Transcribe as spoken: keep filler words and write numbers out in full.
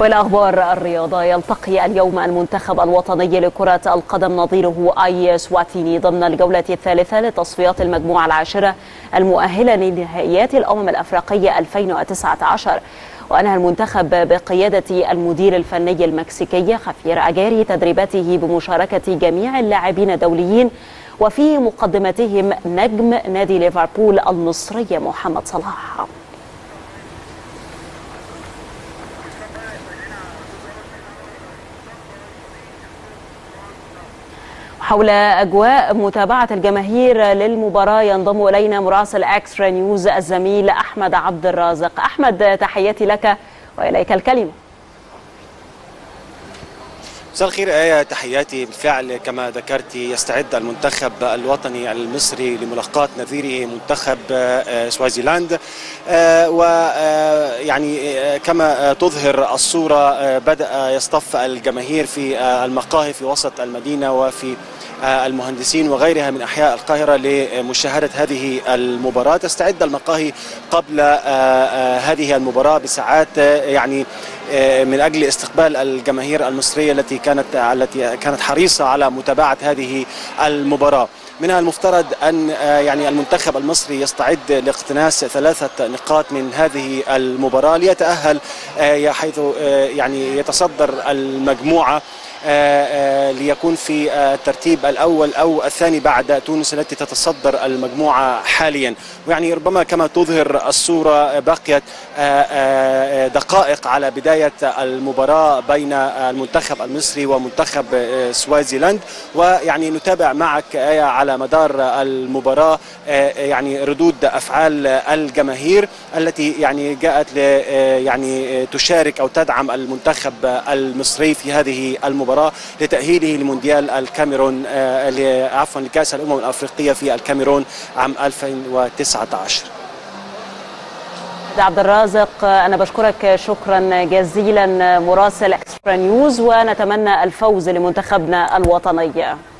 والأخبار الرياضة. يلتقي اليوم المنتخب الوطني لكرة القدم نظيره إسواتيني ضمن الجولة الثالثة لتصفيات المجموعة العاشرة المؤهلة لنهائيات الأمم الأفريقية ألفين وتسعة عشر. وأنهى المنتخب بقيادة المدير الفني المكسيكي خافير اجاري تدريباته بمشاركة جميع اللاعبين الدوليين وفي مقدمتهم نجم نادي ليفربول المصري محمد صلاح. حول أجواء متابعة الجماهير للمباراة ينضم إلينا مراسل إكسترا نيوز الزميل أحمد عبد الرازق. أحمد، تحياتي لك وإليك الكلمة. مساء الخير آية، تحياتي. بالفعل كما ذكرت يستعد المنتخب الوطني المصري لملاقاة نظيره منتخب سوازيلاند، ويعني كما تظهر الصورة بدأ يصطف الجماهير في المقاهي في وسط المدينة وفي المهندسين وغيرها من أحياء القاهرة لمشاهدة هذه المباراة. تستعد المقاهي قبل هذه المباراة بساعات يعني من أجل استقبال الجماهير المصرية التي كانت التي كانت حريصة على متابعة هذه المباراة. منها المفترض أن يعني المنتخب المصري يستعد لاقتناس ثلاثة نقاط من هذه المباراة ليتأهل، حيث يعني يتصدر المجموعة ليكون في الترتيب الأول أو الثاني بعد تونس التي تتصدر المجموعة حاليا. ويعني ربما كما تظهر الصورة بقيت دقائق على بداية المباراة بين المنتخب المصري ومنتخب سوازيلاند، ويعني نتابع معك آية على مدار المباراة يعني ردود أفعال الجماهير التي يعني جاءت يعني تشارك أو تدعم المنتخب المصري في هذه المباراة لتأهيله لمونديال الكاميرون عفوا لكأس الأمم الأفريقية في الكاميرون عام ألفين وتسعة عشر. عبد الرازق، أنا بشكرك شكرا جزيلا مراسل إكسترا نيوز، ونتمنى الفوز لمنتخبنا الوطني.